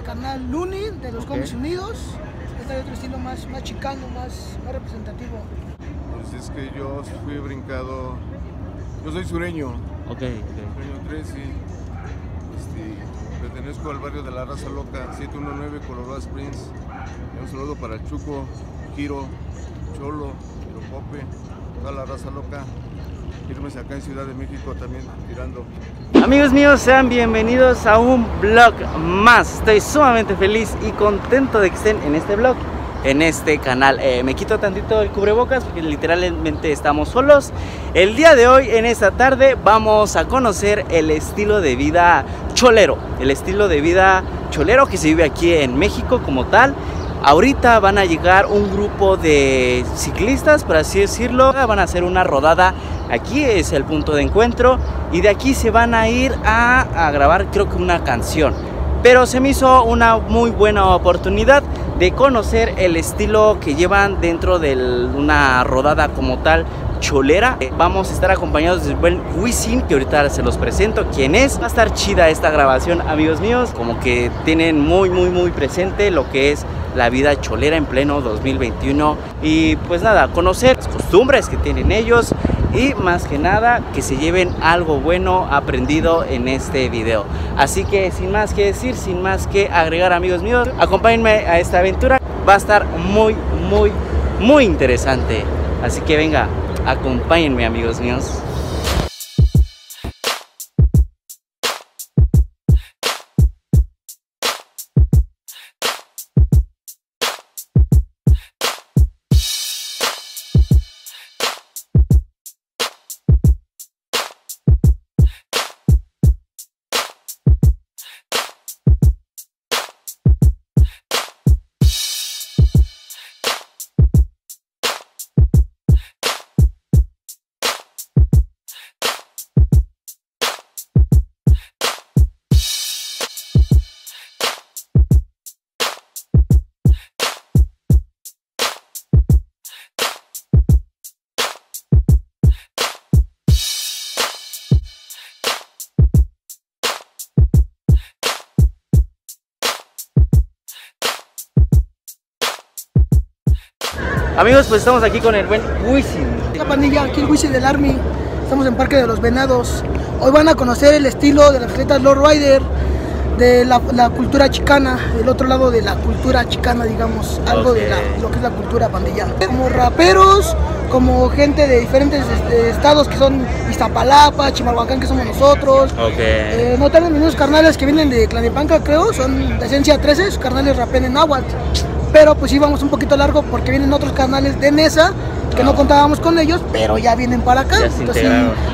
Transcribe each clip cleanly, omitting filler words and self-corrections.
del canal Looney, de los Comics Unidos. Este es otro estilo más chicano, más representativo. Pues es que yo fui brincado. Yo soy sureño. Ok, Sureño 3, sí. Pertenezco al barrio de la Raza Loca, 719 Colorado Springs. Un saludo para Chuco, Giro, Cholo, Pope, toda la Raza Loca. Irme acá en Ciudad de México también tirando. Amigos míos, sean bienvenidos a un vlog más. Estoy sumamente feliz y contento de que estén en este vlog, en este canal. Me quito tantito el cubrebocas porque literalmente estamos solos. El día de hoy, en esta tarde, vamos a conocer el estilo de vida cholero. El estilo de vida cholero que se vive aquí en México como tal. Ahorita van a llegar un grupo de ciclistas, por así decirlo. Van a hacer una rodada. Aquí es el punto de encuentro. Y de aquí se van a ir a grabar, creo que una canción. Pero se me hizo una muy buena oportunidad de conocer el estilo que llevan dentro de una rodada como tal, cholera. Vamos a estar acompañados del buen Wisin, que ahorita se los presento quién es. Va a estar chida esta grabación, amigos míos. Como que tienen muy presente lo que es la vida cholera en pleno 2021. Y pues nada, conocer las costumbres que tienen ellos. Y más que nada, que se lleven algo bueno aprendido en este video. Así que sin más que decir, sin más que agregar, amigos míos, acompáñenme a esta aventura. Va a estar muy interesante. Así que venga, acompáñenme, amigos míos. Amigos, pues estamos aquí con el buen Wisin. La pandilla, aquí el Wisin del Army. Estamos en Parque de los Venados. Hoy van a conocer el estilo de las atletas Lord Rider, de la cultura chicana, el otro lado de la cultura chicana, digamos. Algo de lo que es la cultura pandilla. Como raperos, como gente de diferentes estados, que son Iztapalapa, Chimalhuacán, que somos nosotros. No tenemos unos carnales que vienen de Clanipanca, creo. Son de esencia 13, esos carnales rapen en náhuatl. Pero pues íbamos un poquito largo porque vienen otros canales de Nesa que no contábamos con ellos, pero ya vienen para acá. Entonces,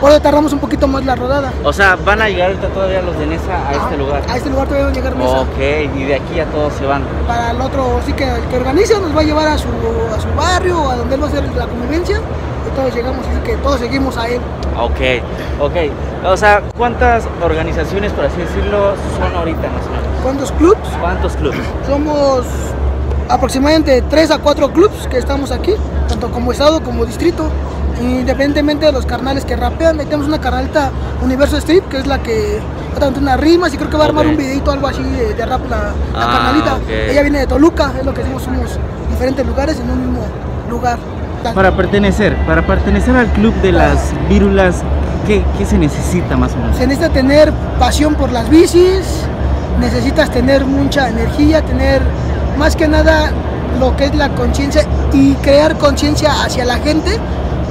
por eso tardamos un poquito más la rodada. O sea, van a llegar ahorita todavía los de Nesa a este lugar. A este lugar todavía van a llegar Nesa. Ok, y de aquí ya todos se van. Para el otro, sí, que el que organiza nos va a llevar a su barrio, a donde él va a hacer la convivencia. Y todos llegamos, así que todos seguimos a él. Ok. O sea, ¿cuántas organizaciones, por así decirlo, son ahorita más o menos? ¿Cuántos clubs? Somos aproximadamente 3 a 4 clubs que estamos aquí, tanto como estado como distrito, independientemente de los carnales que rapean. Ahí tenemos una carnalita Universo Street, que es la que va a cantar unas rimas y creo que va a armar un videito, algo así de rap, la carnalita. Ella viene de Toluca, es lo que decimos, somos diferentes lugares en un mismo lugar. Para pertenecer al club de las vírulas, ¿qué se necesita más o menos? Se necesita tener pasión por las bicis, necesitas tener mucha energía, tener más que nada lo que es la conciencia y crear conciencia hacia la gente,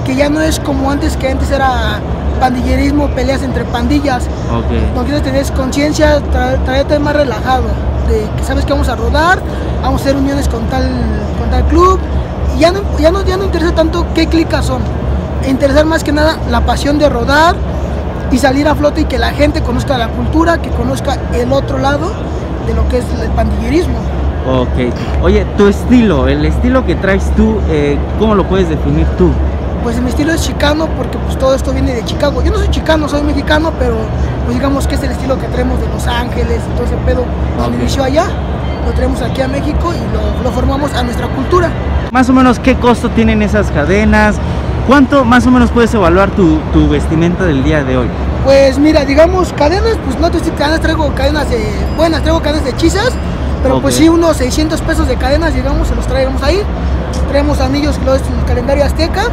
que ya no es como antes, que antes era pandillerismo, peleas entre pandillas. No quieres tener conciencia, traerte más relajado, de que sabes que vamos a rodar, vamos a hacer uniones con tal club, y ya no interesa tanto qué clicas son, interesar más que nada la pasión de rodar y salir a flote y que la gente conozca la cultura, que conozca el otro lado de lo que es el pandillerismo. Oye, tu estilo, el estilo que traes tú, ¿cómo lo puedes definir tú? Pues mi estilo es chicano, porque pues todo esto viene de Chicago. Yo no soy chicano, soy mexicano, pero pues digamos que es el estilo que traemos de Los Ángeles, todo ese pedo. Cuando inició allá, lo traemos aquí a México y lo formamos a nuestra cultura. Más o menos, ¿qué costo tienen esas cadenas? ¿Cuánto más o menos puedes evaluar tu vestimenta del día de hoy? Pues mira, digamos, cadenas, pues no traigo cadenas de hechizas. Pero okay, pues sí, unos 600 pesos de cadenas llegamos, se los traemos ahí. Traemos anillos que lo es un calendario azteca.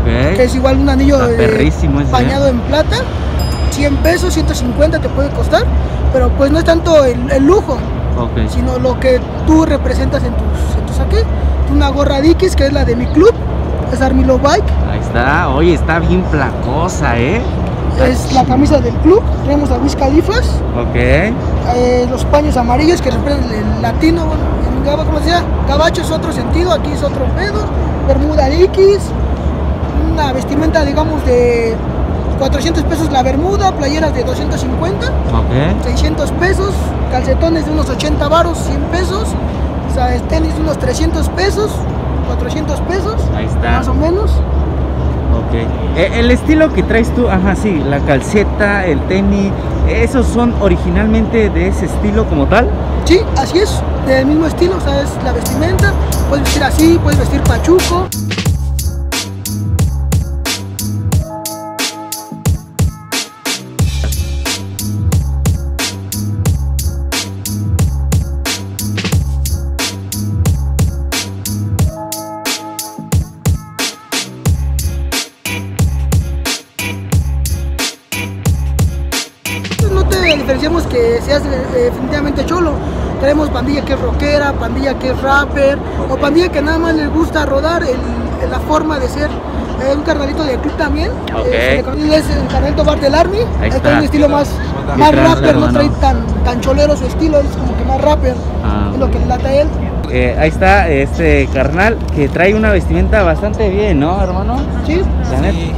Okay. Que es igual un anillo bañado en plata. 100 pesos, 150 te puede costar. Pero pues no es tanto el lujo, okay, sino lo que tú representas en tus aquí. Una gorra Dickies, que es la de mi club, es Armino Bike. Ahí está, oye, está bien placosa, ¿eh? Es la camisa del club, tenemos a Wiscalifas. Ok. Los paños amarillos que representan el latino, bueno, en Gaba, como decía, gabacho es otro sentido, aquí es otro pedo. Bermuda Dickies, una vestimenta, digamos, de 400 pesos la bermuda, playeras de 250, okay, 600 pesos, calcetones de unos 80 varos, 100 pesos, o sea, tenis de unos 300 pesos, 400 pesos, ahí está, más o menos. Okay. El estilo que traes tú, ajá, sí, la calceta, el tenis, ¿esos son originalmente de ese estilo como tal? Sí, así es, del mismo estilo, o sea, es la vestimenta, puedes vestir así, puedes vestir pachuco. Diferenciamos que seas definitivamente cholo. Tenemos pandilla que es rockera, pandilla que es rapper, okay, o pandilla que nada más les gusta rodar, la forma de ser. Un carnalito de club también, okay, es el carnalito Bar del Army. Ahí está un estilo más rapper, no trae tan cholero su estilo, es como que más rapper, es lo que le lata a él. Ahí está este carnal que trae una vestimenta bastante bien, ¿no, hermano? Sí, sí.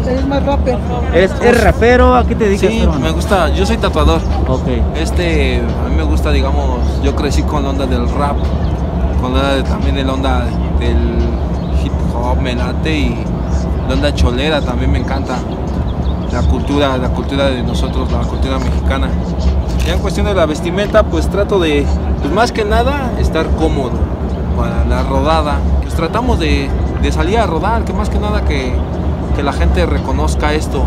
Eres más rapero. ¿Eres rapero? ¿A qué te dedicas? Sí, hermano, me gusta, yo soy tatuador. Okay. A mí me gusta, digamos, yo crecí con la onda del rap, con la onda también la onda del hip hop, me late, y la onda cholera también me encanta. La cultura de nosotros, la cultura mexicana. Ya en cuestión de la vestimenta, pues trato de, pues más que nada, estar cómodo para la rodada, pues tratamos de salir a rodar, que más que nada que la gente reconozca esto.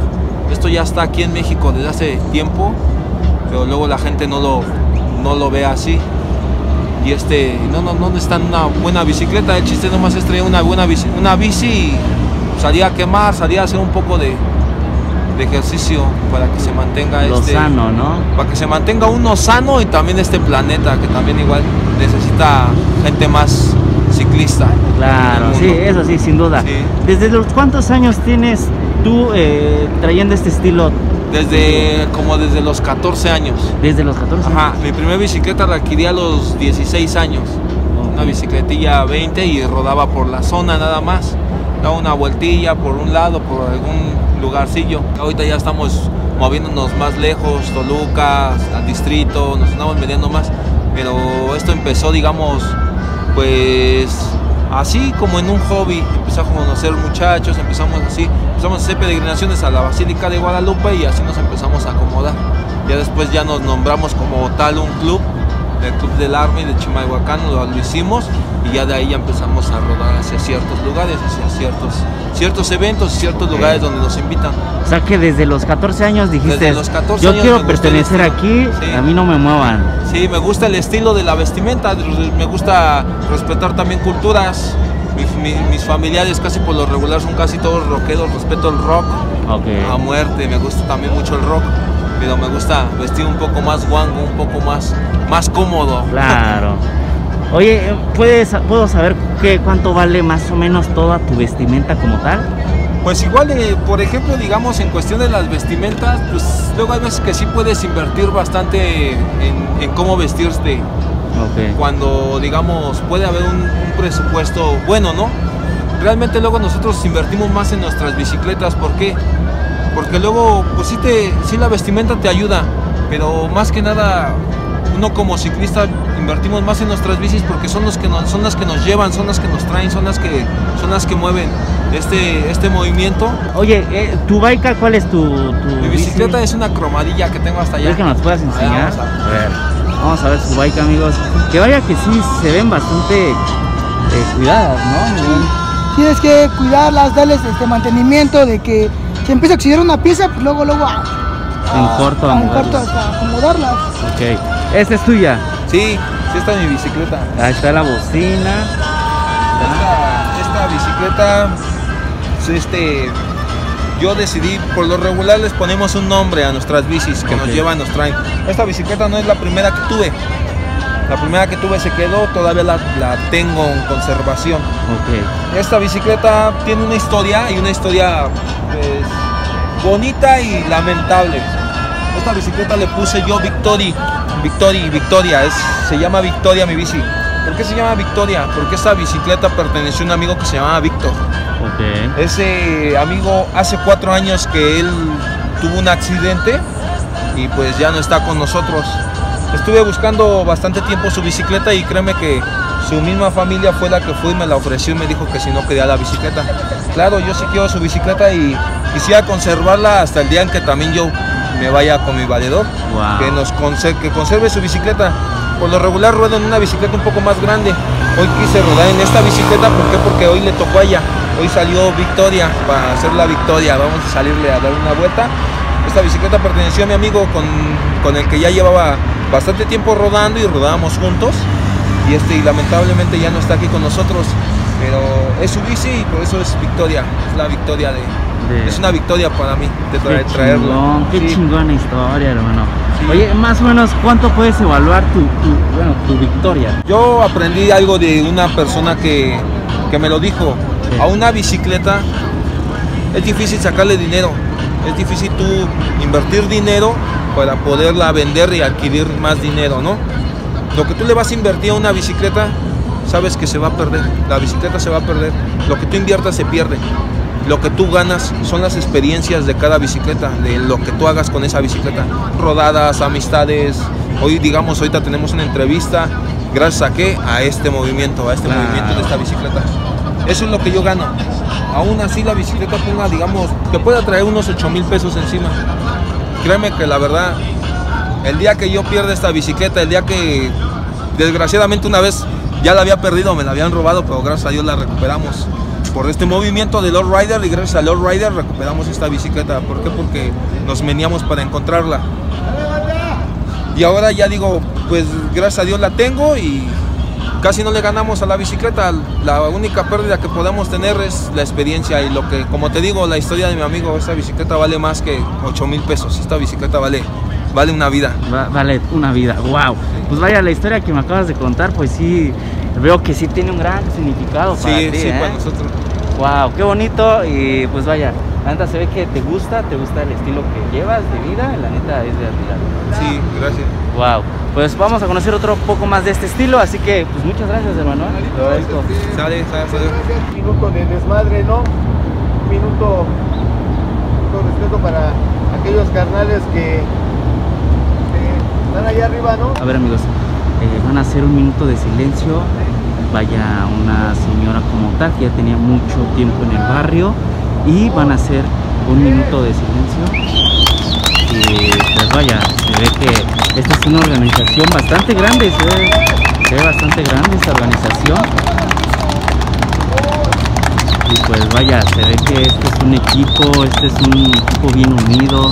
Esto ya está aquí en México desde hace tiempo, pero luego la gente no lo ve así. Y no está en una buena bicicleta, el chiste nomás es traer una buena bici, y salir a quemar, salir a hacer un poco de ejercicio para que se mantenga sano, ¿no? Para que se mantenga uno sano y también este planeta, que también igual necesita gente más ciclista. Claro, sí, eso sí, sin duda. Sí. ¿Desde los cuántos años tienes tú trayendo este estilo? Desde los 14 años. ¿Desde los 14 años? Ajá, mi primera bicicleta la adquirí a los 16 años. Okay. Una bicicletilla 20 y rodaba por la zona nada más. Daba una vueltilla por un lado, por algún lugarcillo. Ahorita ya estamos moviéndonos más lejos, Toluca, al distrito, nos estamos metiendo más. Pero esto empezó, digamos, pues así como en un hobby. Empezamos a conocer muchachos, empezamos a hacer peregrinaciones a la Basílica de Guadalupe y así nos empezamos a acomodar. Ya después ya nos nombramos como tal un club, el Club del Army de Chimalhuacán, lo hicimos y ya de ahí ya empezamos a rodar hacia ciertos lugares, hacia ciertos eventos, ciertos lugares donde nos invitan. O sea que desde los 14 años dijiste, desde los 14 yo años quiero pertenecer aquí, sí, a mí no me muevan. Sí, me gusta el estilo de la vestimenta, me gusta respetar también culturas. Mis familiares casi por lo regular son casi todos rockeros, respeto el rock, okay, a muerte, me gusta también mucho el rock. Pero me gusta vestir un poco más guango, un poco más cómodo. Claro. Oye, ¿puedo saber cuánto vale más o menos toda tu vestimenta como tal? Pues igual, por ejemplo, digamos, en cuestión de las vestimentas, pues luego hay veces que sí puedes invertir bastante en cómo vestirte. Okay. Cuando, digamos, puede haber un presupuesto bueno, ¿no? Realmente luego nosotros invertimos más en nuestras bicicletas, ¿por qué? Porque luego, pues sí la vestimenta te ayuda, pero más que nada, uno como ciclista invertimos más en nuestras bicis porque son las que nos llevan, son las que nos traen, son las que mueven este movimiento. Oye, ¿tu bike cuál es tu Mi bicicleta bici? Es una cromadilla que tengo hasta allá. ¿Es que nos puedas enseñar? Vamos a ver su bike, amigos. Que vaya que sí, se ven bastante cuidadas, ¿no? Sí. Tienes que cuidarlas, darles este mantenimiento de que... Si empieza a oxidar una pieza, pues luego en corto hasta acomodarlas. Ok, ¿esta es tuya? Sí, Sí está mi bicicleta. Ahí está la bocina. Esta bicicleta, yo decidí, por lo regular les ponemos un nombre a nuestras bicis que nos llevan, nos traen. Esta bicicleta no es la primera que tuve. La primera que tuve se quedó, todavía la tengo en conservación. Esta bicicleta tiene una historia, y una historia pues, bonita y lamentable. Esta bicicleta le puse yo Victoria, se llama Victoria mi bici. ¿Por qué se llama Victoria? Porque esta bicicleta perteneció a un amigo que se llamaba Víctor. Ese amigo hace 4 años que él tuvo un accidente y pues ya no está con nosotros. Estuve buscando bastante tiempo su bicicleta y créeme que su misma familia fue la que fue y me la ofreció y me dijo que si no quería la bicicleta. Claro, yo sí quiero su bicicleta y quisiera conservarla hasta el día en que también yo me vaya con mi valedor, que conserve su bicicleta. Por lo regular ruedo en una bicicleta un poco más grande. Hoy quise rodar en esta bicicleta, ¿por qué? Porque hoy le tocó a ella. Hoy salió Victoria para hacer la victoria. Vamos a salirle a dar una vuelta. Esta bicicleta perteneció a mi amigo con el que ya llevaba bastante tiempo rodando y rodábamos juntos, y lamentablemente ya no está aquí con nosotros, pero es su bici y por eso es Victoria, es la victoria de... es una victoria para mí de traerlo. Qué chingona historia, hermano. Oye, más o menos, ¿cuánto puedes evaluar tu victoria? Yo aprendí algo de una persona que me lo dijo. A una bicicleta es difícil sacarle dinero, es difícil tú invertir dinero para poderla vender y adquirir más dinero, ¿no? Lo que tú le vas a invertir a una bicicleta, sabes que se va a perder, la bicicleta se va a perder, lo que tú inviertas se pierde, lo que tú ganas son las experiencias de cada bicicleta, de lo que tú hagas con esa bicicleta, rodadas, amistades. Hoy digamos, ahorita tenemos una entrevista, gracias a qué, a este movimiento, de esta bicicleta. Eso es lo que yo gano. Aún así la bicicleta ponga, digamos, te puede traer unos 8,000 pesos encima. Créeme que la verdad, el día que yo pierda esta bicicleta, el día que desgraciadamente una vez ya la había perdido, me la habían robado, pero gracias a Dios la recuperamos. Por este movimiento de Lord Rider y gracias a Lord Rider recuperamos esta bicicleta. ¿Por qué? Porque nos meníamos para encontrarla. Y ahora ya digo, pues gracias a Dios la tengo y casi no le ganamos a la bicicleta. La única pérdida que podemos tener es la experiencia y lo que, como te digo, la historia de mi amigo. Esta bicicleta vale más que 8,000 pesos. Esta bicicleta vale una vida. Vale una vida, wow. Pues vaya, la historia que me acabas de contar, pues sí, veo que sí tiene un gran significado para ti, sí, para nosotros. Wow, qué bonito. Y pues vaya, la neta se ve que te gusta el estilo que llevas de vida, la neta es de admirar. Sí, gracias. Wow, pues vamos a conocer otro poco más de este estilo, así que pues muchas gracias, hermano. Sale. Minuto de desmadre, ¿no? Un minuto con respeto para aquellos carnales que están allá arriba, ¿no? A ver, amigos, van a hacer un minuto de silencio. Vaya, una señora como tal que ya tenía mucho tiempo en el barrio, y van a hacer un minuto de silencio. Y pues vaya, se ve que esta es una organización bastante grande, se ve bastante grande esta organización. Y pues vaya, se ve que este es un equipo bien unido.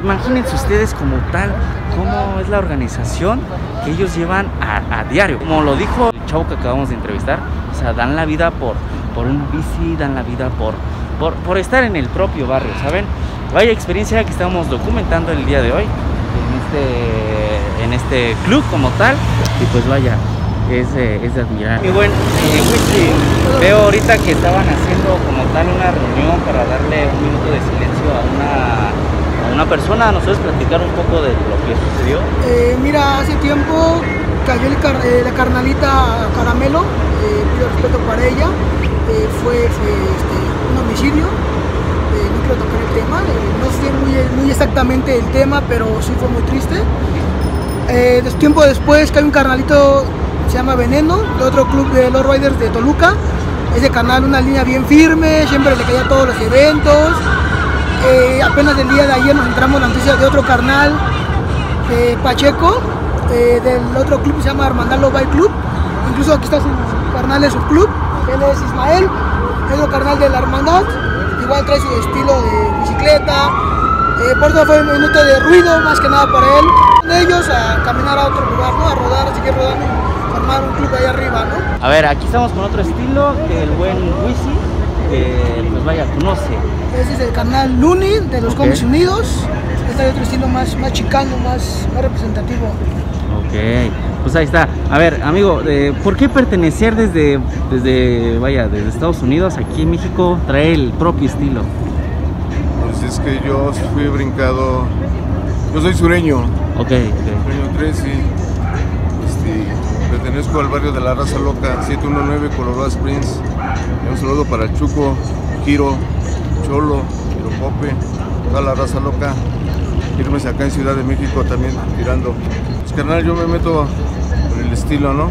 Imagínense ustedes como tal cómo es la organización que ellos llevan a diario. Como lo dijo el chavo que acabamos de entrevistar, o sea, dan la vida por una bici, dan la vida por estar en el propio barrio, ¿saben? Vaya experiencia que estamos documentando el día de hoy en este club como tal. Y pues vaya, es de admirar. Y bueno, Wisin, veo ahorita que estaban haciendo como tal una reunión para darle un minuto de silencio a una persona. ¿Nos puedes platicar un poco de lo que sucedió? Mira, hace tiempo cayó la carnalita Caramelo, pido respeto para ella. Fue un homicidio, no quiero tocar el tema, no sé muy exactamente el tema, pero sí fue muy triste. Tiempo después cae un carnalito, se llama Veneno, de otro club de Lord Riders de Toluca. Ese canal, una línea bien firme, siempre le caía a todos los eventos. Apenas el día de ayer nos entramos la noticia de otro carnal, Pacheco, del otro club, se llama Armandalo Bike Club. Incluso aquí está su carnal de su club, él es Ismael, es el carnal de la hermandad, igual trae su estilo de bicicleta. Por eso fue un minuto de ruido, más que nada para él. De ellos a caminar a otro lugar, ¿no? A rodar, así que rodando armar un club ahí arriba, ¿no? A ver, aquí estamos con otro estilo del buen Wisin, que pues vaya, conoce. Este es el canal Luni de los Comics Unidos. Este es otro estilo más chicano, más representativo. Ok, pues ahí está. A ver, amigo, ¿por qué pertenecer desde Estados Unidos, aquí en México, trae el propio estilo? Pues es que yo fui brincado, yo soy sureño. Ok, Sureño 3 y pertenezco al barrio de la Raza Loca, 719 Colorado Springs. Un saludo para Chuco, Giro, Cholo, Giropope, toda la Raza Loca. Irme acá en Ciudad de México también tirando. Pues carnal, yo me meto en el estilo, ¿no?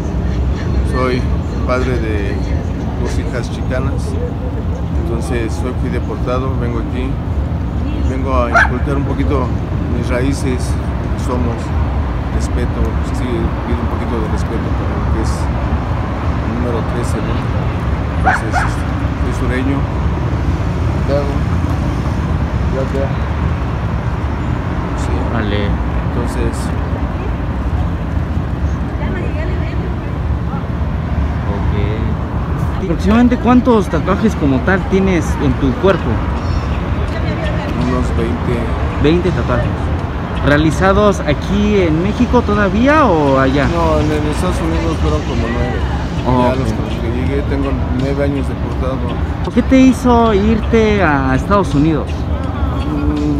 Soy padre de 2 hijas chicanas, entonces fui deportado, vengo aquí, vengo a inculcar un poquito mis raíces, somos, respeto, pues sí, pido un poquito de respeto para lo que es el número 13, ¿no? Entonces, soy sureño, sí, vale. Entonces, aproximadamente, ¿cuántos tatuajes como tal tienes en tu cuerpo? Unos 20 tatuajes. ¿Realizados aquí en México todavía o allá? No, en Estados Unidos fueron como 9. Oh, ya los que llegué tengo 9 años deportado. ¿Qué te hizo irte a Estados Unidos?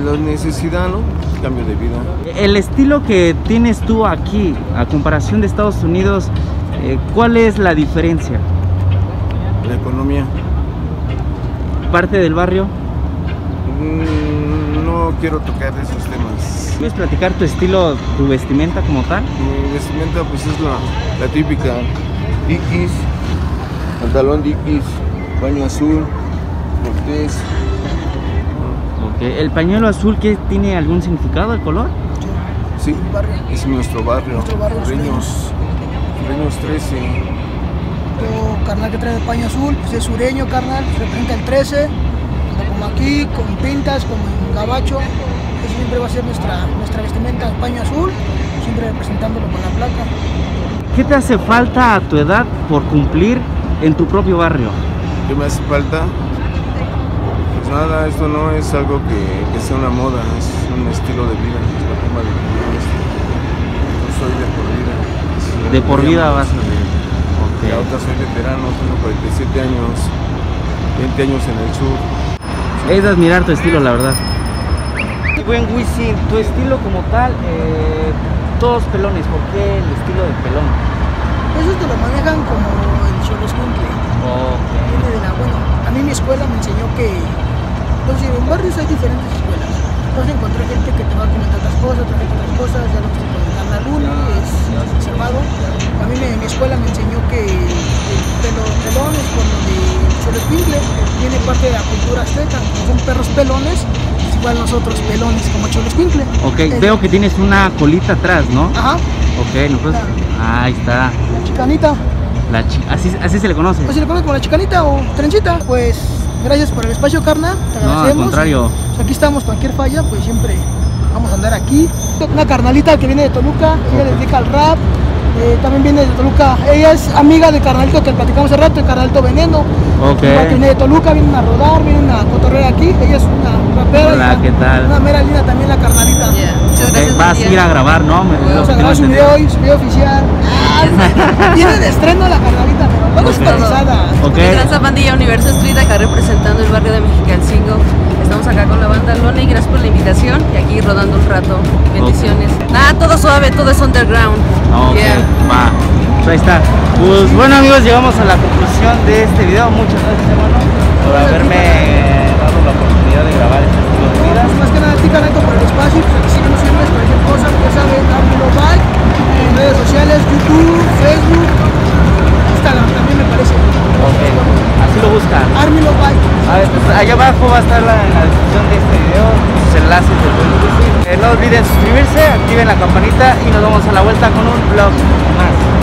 La necesidad, ¿no? Cambio de vida. El estilo que tienes tú aquí, a comparación de Estados Unidos, ¿cuál es la diferencia? La economía. ¿Parte del barrio? No quiero tocar esos temas. ¿Puedes platicar tu estilo, tu vestimenta como tal? Mi vestimenta pues es la típica. Dickies, pantalón Dickies, paño azul, cortés. Okay. ¿El pañuelo azul que tiene algún significado, el color? Sí, es nuestro barrio. Nuestro barrio Reños 13. Todo carnal que trae el paño azul, pues es sureño, carnal, pues representa el 13, como aquí, con pintas, como en gabacho, eso siempre va a ser nuestra vestimenta, el paño azul, siempre representándolo con la placa. ¿Qué te hace falta a tu edad por cumplir en tu propio barrio? ¿Qué me hace falta? Pues nada, esto no es algo que sea una moda, es un estilo de vida, es la forma de vivir, yo soy de por vida. De por vida vas a vivir. Okay. Ahora soy veterano, tengo 47 años, 20 años en el sur. Es de admirar tu estilo, la verdad. Buen Wisin, tu estilo como tal, todos pelones, ¿por qué el estilo de pelón? Esos te lo manejan como el Xoloitzcuintle. Bueno, a mí mi escuela me enseñó que en barrios hay diferentes escuelas. Entonces encontré gente que te va a comentar otras cosas, ya lo que te comentan la luna, es observado. A mí mi escuela me enseñó que los pelones, con lo de Xoloitzcuintle, viene parte de la cultura azteca, son perros pelones, es igual nosotros pelones como Xoloitzcuintle. Ok, veo que tienes una colita atrás, ¿no? Ajá. Ok, no puedes... ahí está. La chicanita. Así se le conoce. Pues se le conoce como la chicanita o trencita. Pues gracias por el espacio, carnal, te agradecemos. No, al contrario. Pues aquí estamos, cualquier falla, pues siempre vamos a andar aquí. Una carnalita que viene de Toluca, ella le dedica al rap. También viene de Toluca, ella es amiga de carnalito que platicamos hace rato, el carnalito Veneno. Que viene de Toluca, vienen a rodar, vienen a cotorrear aquí. Ella es una rapera. Hola, ¿qué tal? Una mera linda también, la carnalita. Vas a ir a grabar, ¿no? Vamos a grabar su video hoy, su video oficial. Viene de estreno la carnalita, pero supervisada. Gracias, pandilla Universo Street, acá representando el barrio de Mexicalzingo. Estamos acá con la banda Lona y gracias por la invitación y aquí rodando un rato. Bendiciones. Nada, todo suave, todo es underground. Va. Ahí está. Pues bueno, amigos, llegamos a la conclusión de este video. Muchas gracias, hermano, por haberme dado la oportunidad de grabar este estilo de vida. Más que nada, a ti, Caramelo, por el espacio. Pues aquí síguenos siempre, cualquier cosa, pues ya saben, Armino Bike, en redes sociales, YouTube, Facebook, Instagram también me parece. Así lo buscan. Armino Bike. Allá abajo va a estar en la descripción de este video los enlaces del video. No olviden suscribirse, activen la campanita y nos vemos a la vuelta con un vlog más.